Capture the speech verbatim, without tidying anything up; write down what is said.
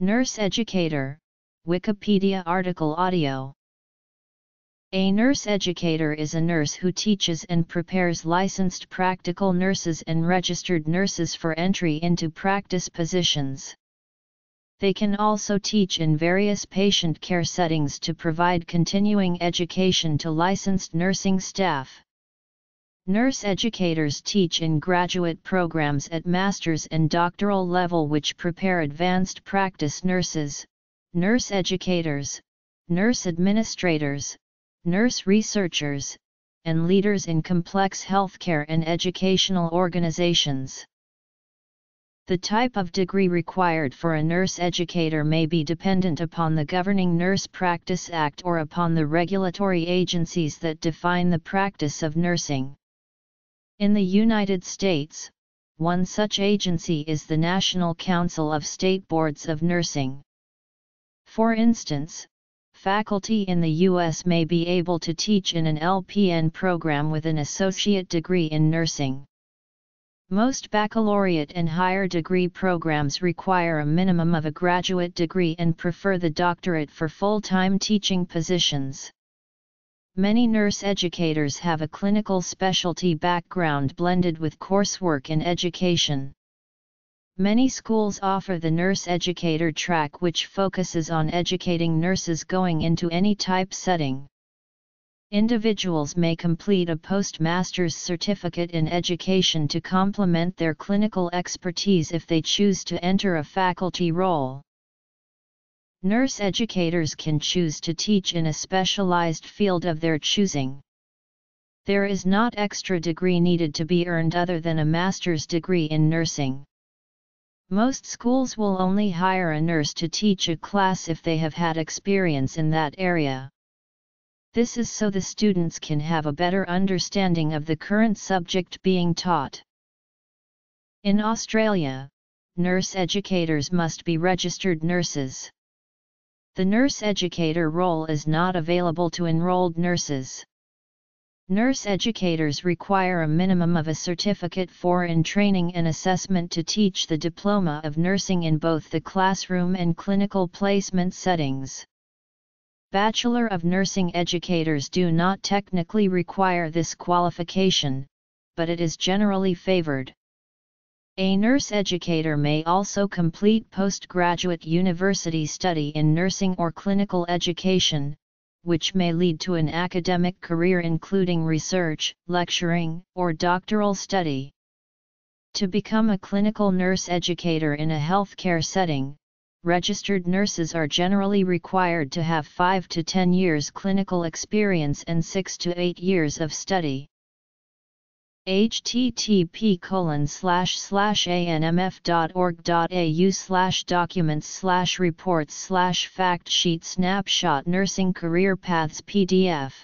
Nurse educator, Wikipedia article audio. A nurse educator is a nurse who teaches and prepares licensed practical nurses and registered nurses for entry into practice positions. They can also teach in various patient care settings to provide continuing education to licensed nursing staff. Nurse educators teach in graduate programs at master's and doctoral level which prepare advanced practice nurses, nurse educators, nurse administrators, nurse researchers, and leaders in complex healthcare and educational organizations. The type of degree required for a nurse educator may be dependent upon the governing Nurse Practice Act or upon the regulatory agencies that define the practice of nursing. In the United States, one such agency is the National Council of State Boards of Nursing. For instance, faculty in the U S may be able to teach in an L P N program with an associate degree in nursing. Most baccalaureate and higher degree programs require a minimum of a graduate degree and prefer the doctorate for full-time teaching positions. Many nurse educators have a clinical specialty background blended with coursework in education. Many schools offer the nurse educator track, which focuses on educating nurses going into any type setting. Individuals may complete a postmaster's certificate in education to complement their clinical expertise if they choose to enter a faculty role. Nurse educators can choose to teach in a specialized field of their choosing. There is not extra degree needed to be earned other than a master's degree in nursing. Most schools will only hire a nurse to teach a class if they have had experience in that area. This is so the students can have a better understanding of the current subject being taught. In Australia, nurse educators must be registered nurses. The nurse educator role is not available to enrolled nurses. Nurse educators require a minimum of a certificate for in training and assessment to teach the diploma of nursing in both the classroom and clinical placement settings. Bachelor of Nursing educators do not technically require this qualification, but it is generally favored. A nurse educator may also complete postgraduate university study in nursing or clinical education, which may lead to an academic career including research, lecturing, or doctoral study. To become a clinical nurse educator in a healthcare setting, registered nurses are generally required to have five to ten years clinical experience and six to eight years of study. H T T P colon slash slash A N M F dot org dot A U slash documents slash report slash fact sheet snapshot nursing career paths P D F